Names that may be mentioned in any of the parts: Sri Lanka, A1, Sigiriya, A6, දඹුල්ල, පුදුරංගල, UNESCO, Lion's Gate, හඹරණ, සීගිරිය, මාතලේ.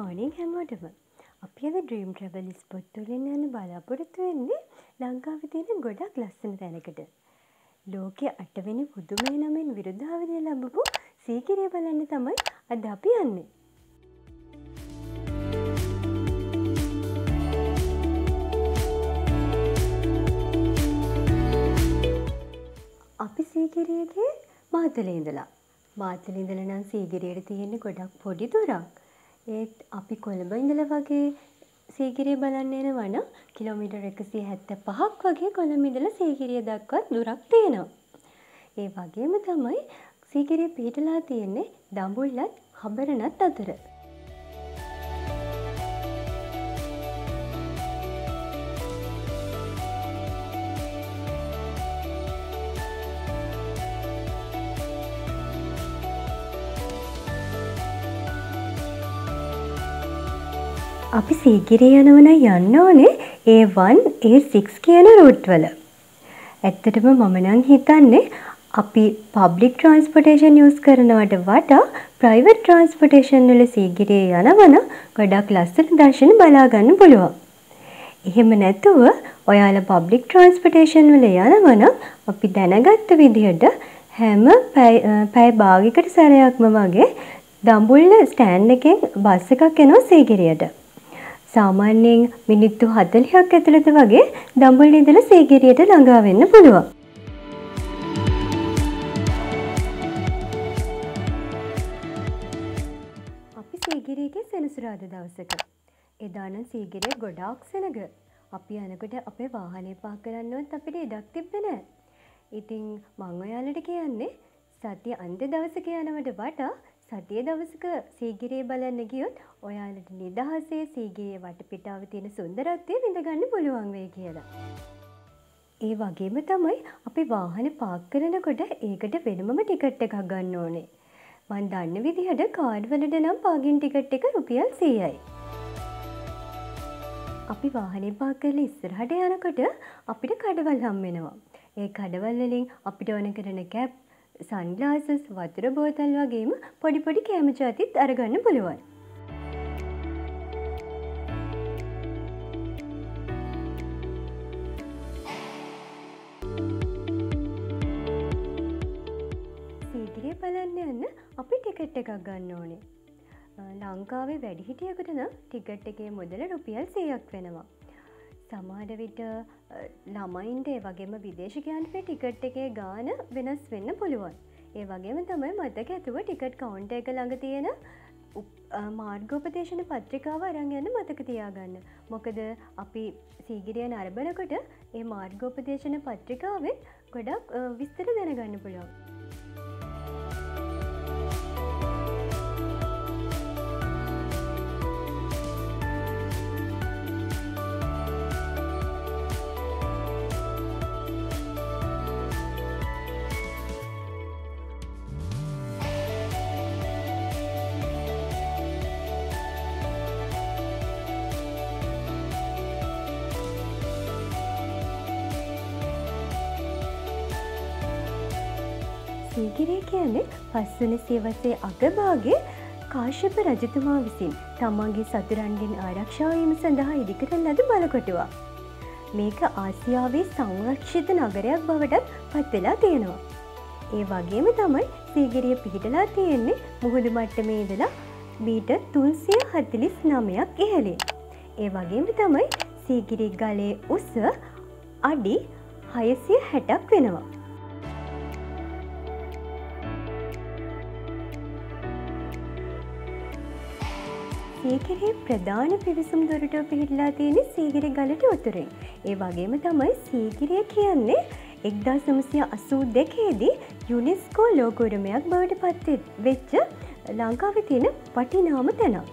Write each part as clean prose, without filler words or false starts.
morning හැමෝටම. අපි අද ඩ්‍රීම් ට්‍රැවල් ස්පොට් වලින් යන බලාපොරොත්තු වෙන්නේ ලංකාවේ තියෙන ගොඩක් ලස්සන තැනකට. ලෝකයේ 8 වෙනි පුදුමය නමින් විරුද්ධාවලිය ලැබපු සීගිරිය බලන්න තමයි අද අපි යන්නේ. අපි සීගිරියේ මාතලේ ඉඳලා නම් සීගිරියට තියෙන ගොඩක් පොඩි දුරක්. ඒත් අපි කොළඹ ඉඳලා වගේ සීගිරිය බලන්න යනවා නම් කිලෝමීටර් 175ක් වගේ කොළඹ ඉඳලා සීගිරිය දක්වත් දුරක් තියෙනවා. ඒ වගේම තමයි සීගිරිය පිහිටලා තියෙන්නේ දඹුල්ලත් හඹරණත් අතර. අපි සීගිරිය යනවන යන්න ඕනේ A1 A6 කියන රූට් වල. ඇත්තටම මම නම් හිතන්නේ අපි public transportation use කරනවට වඩා private transportation වල සීගිරිය යනවන ගොඩක් ලස්සන දර්ශන බලා ගන්න පුළුවන්. එහෙම නැතුව ඔයාලා public transportation වල යනවන අපි දැනගත්ත විදිහට හැම පැය භාගයකට සැරයක්ම වගේ දඹුල්ල ස්ටෑන්ඩ් එකෙන් බස් එකක් එනවා සීගිරියට. සාමාන්‍යයෙන් මිනිත්තු 40ක් ඇතුළත වගේ දඹුල්ල ඉඳලා සීගිරියට ළඟා වෙන්න පුළුවන්. අපි සීගිරියේ සෙනසුරාදා දවසක. එදා නම් සීගිරිය ගොඩාක් සෙනග. අපි යනකොට අපේ වාහනේ පාක් කරන්නවත් අපිට ඉඩක් තිබ්බේ නැහැ. ඉතින් මම ඔයාලට කියන්නේ සතිය අන්තිම දවසක යනවට වඩා සතිය දවසක සීගිරිය බලන්න ගියොත් ඔයාලට නිදහසේ සීගිරිය වටපිටාව තියෙන සුන්දරත්වය විඳ ගන්න පුළුවන් වෙයි කියලා. ඒ වගේම තමයි අපි වාහනේ පාක් කරනකොට ඒකට වෙනමම ටිකට් එකක් ගන්න ඕනේ. මම දන්න විදිහට කාඩ් වලට නම් පාගින් ටිකට් එක රුපියල් 100යි. අපි වාහනේ පාක් කරලා ඉස්සරහට යනකොට අපිට කඩවල් හම් වෙනවා. ඒ කඩවල් වලින් අපිට ඕන කරන කැප් sunglasses වතුර බෝතල් වගේම පොඩි පොඩි කැම ජාතිත් අරගන්න පුළුවන්. සීගිරිය බලන්න යන්න අපි ටිකට් එකක් ගන්න ඕනේ. ලංකාවේ වැඩිහිටියෙකුට නම් ටිකට් එකේ මුදල රුපියල් 100ක් වෙනවා. සමහර විට ළමයින්ට ඒ වගේම විදේශිකයන්ට ටිකට් එකේ ගාණ වෙනස් වෙන්න පුළුවන්. ඒ වගේම තමයි මතක ඇතුව ටිකට් කවුන්ටර් එක ළඟ තියෙන මාර්ගෝපදේශන පත්‍රිකාව අරන් යන්න මතක තියාගන්න. මොකද අපි සීගිරිය නරඹනකොට මේ මාර්ගෝපදේශන පත්‍රිකාවෙන් ගොඩක් විස්තර දැනගන්න පුළුවන්. සීගිරිය කියන්නේ පස්වන සියවසේ අගභාගයේ කාශ්‍යප රජතුමා විසින් තමන්ගේ සතුරන්ගෙන් ආරක්ෂා වීම සඳහා ඉදිකරන ලද බලකොටුවක්. මේක ආසියාවේ සංරක්ෂිත නගරයක් බවට පත් වෙලා තියෙනවා. ඒ වගේම තමයි සීගිරිය පිහිටලා තියෙන්නේ මුහුදු මට්ටමේ ඉඳලා මීටර් 349ක් ඉහළින්. ඒ වගේම තමයි සීගිරිය ගලේ උස අඩි 660ක් වෙනවා. සීගිරියේ ප්‍රධාන පිවිසුම් දොරටුව පිහිටලා තියෙන සීගිරිය ගලට උතුරෙන්. ඒ වගේම තමයි සීගිරිය කියන්නේ 1982 දී UNESCO ලෝක උරුමයක් බවට පත් වෙච්ච ලංකාවේ තියෙන වටිනාම තැනක්.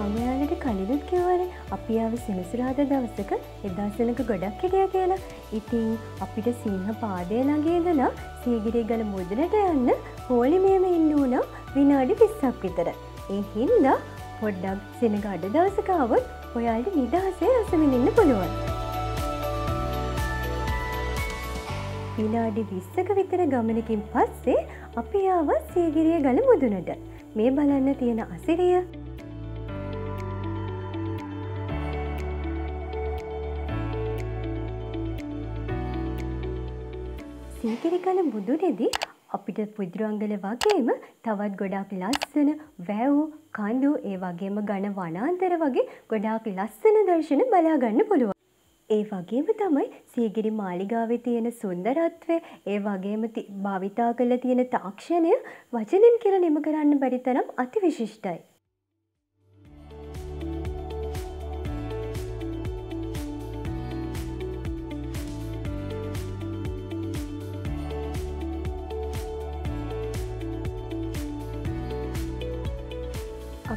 මම යාලට කලිනුත් කිව්වනේ අපි ආවේ සෙනසුරාදා දවසක එදා සෙනඟ ගොඩක් හිටියා කියලා. ඉතින් අපිට සිංහ පාදේ ළඟ ඉඳලා සීගිරිය ගල මුදුනට යන්න හෝලිමේම ඉන්න උනා විනාඩි 20ක් විතර. ඒ හින්දා පොඩ්ඩක් සෙනඟ අඩ දවසක આવොත් ඔයාලට නිදහසේ රස විඳින්න පුළුවන්. විනාඩි 20ක විතර ගමනකින් පස්සේ අපි ආවා සීගිරිය ගල මුදුනට. මේ බලන්න තියෙන අසිරිය. සීගිරිය ගල මුදුනේදී අපිට පුදුරංගල වගේම තවත් ගොඩාක් ලස්සන වැව් කඳු ඒ වගේම ඝන වනාන්තර වගේ ගොඩාක් ලස්සන දර්ශන බලා ගන්න පුළුවන්. ඒ වගේම තමයි සීගිරි මාලිගාවේ තියෙන සුන්දරත්වය ඒ වගේම භාවිතා කරලා තියෙන තාක්ෂණය වචනෙන් කියලා නිම කරන්න බැරි තරම් අතිවිශිෂ්ටයි.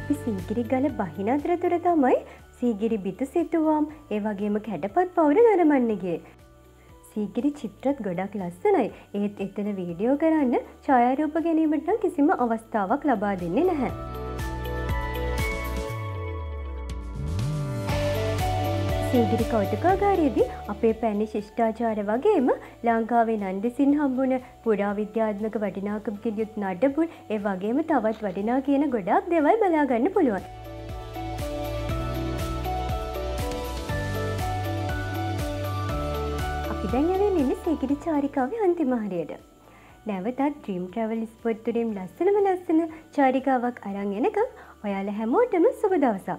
අපි සීගිරි ගල බහින අතරතුර තමයි සීගිරි බිතු සිතුවම් ඒ වගේම කැඩපත් පවුර නරඹන්න ගියේ. සීගිරි චිත්‍රත් ගොඩක් ලස්සනයි. ඒත් එතන වීඩියෝ කරන්න ඡායාරූප ගැනීමට කිසිම අවස්ථාවක් ලබා දෙන්නේ නැහැ. සීගිරි කෞතුකාගාරයේදී අපේ පැණි ශිෂ්ටාචාර වගේම ලංකාවේ නන්දිසින් හම්බුන පුරාවිද්‍යාත්මක වටිනාකමකින් යුත් නඩබුන් ඒ වගේම තවත් වටිනා කියන ගොඩාක් දේවල් බලා ගන්න පුළුවන්. අපි දැන් යන්නේ සීගිරි චාරිකාවේ අන්තිම හරියට. නැවතත් ඩ්‍රීම් ට්‍රැවල් ස්පොට් තුලින් ලස්සනම ලස්සන චාරිකාවක් අරන් එනකම් ඔයාලා හැමෝටම සුබ දවසක්.